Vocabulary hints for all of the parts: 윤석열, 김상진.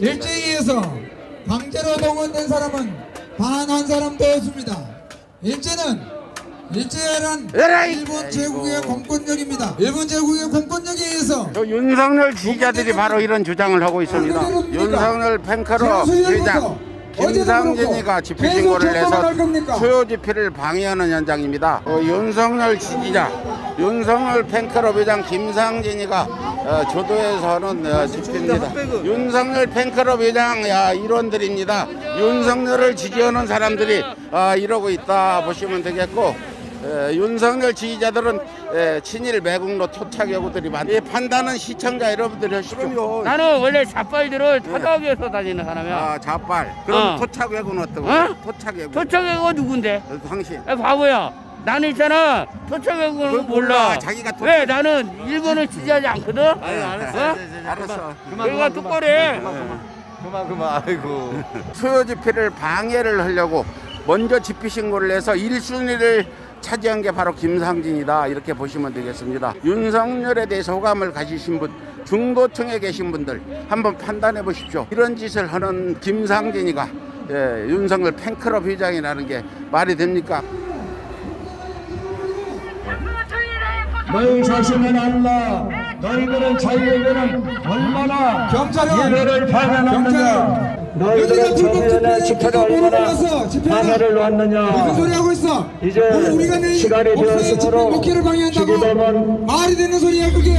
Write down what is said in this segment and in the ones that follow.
일제에서 강제로 동원된 사람은 단 한 사람도 없습니다. 일제란 일본 제국의 공권력입니다. 일본 제국의 공권력에 의해서 윤석열 지지자들이 바로 이런 주장을 하고 있습니다. 윤석열 팬클럽 주장 김상진이가 집회신고를 해서 수요 집회를 방해하는 현장입니다. 윤석열 지지자, 윤석열 팬클럽 회장 김상진이가 조도에서 하는 집회입니다. 윤석열 팬클럽 회장 일원들입니다. 윤석열을 지지하는 사람들이 이러고 있다 보시면 되겠고, 윤석열 지지자들은 친일 매국노 토착 여고들이 많이 판단은 시청자 여러분들이 하시죠. 나는 원래 자빨들을 타다하기 위해서 다니는 사람이야. 아, 자빨. 그럼 토착 외국은 어떤 거야? 토착 외국. 토착 외국은 누군데? 당신. 바보야. 나는 있잖아, 토착 외국은 몰라. 자기가 토착. 왜? 나는 일본을 지지하지 않거든? 아유, 알았어. 알았어. 내가 똑바로 해. 그만. 아이고. 수요 집회를 방해를 하려고 먼저 집회 신고를 해서 1순위를 차지한 게 바로 김상진이다, 이렇게 보시면 되겠습니다. 윤석열에 대해서 호감을 가지신 분, 중도층에 계신 분들 한번 판단해 보십시오. 이런 짓을 하는 김상진이가 윤석열 팬클럽 회장이라는 게 말이 됩니까? 너희 자신은 알라. 너희들은 자유에게는 얼마나 예배를 반환하느냐, 너희들은 자유에게는 집회를 얼마나 방해를 놓았느냐, 무슨 소리 하고 있어? 이제 시간이 되었으므로 죽이더만 말이 되는 소리야 그게.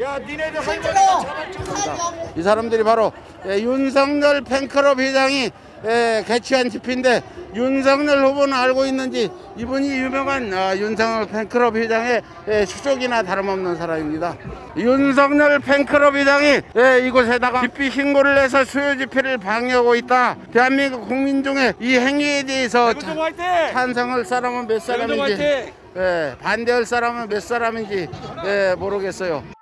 야, 니네들 이 사람들이 바로 윤석열 팬클럽 회장이 개최한 집회인데, 윤석열 후보는 알고 있는지 이분이 유명한 윤석열 팬클럽 회장의 수족이나 다름없는 사람입니다. 윤석열 팬클럽 회장이 이곳에다가 집회 신고를 해서 수요 집회를 방해하고 있다. 대한민국 국민 중에 이 행위에 대해서 찬성할 사람은 몇 사람인지 반대할 사람은 몇 사람인지 모르겠어요.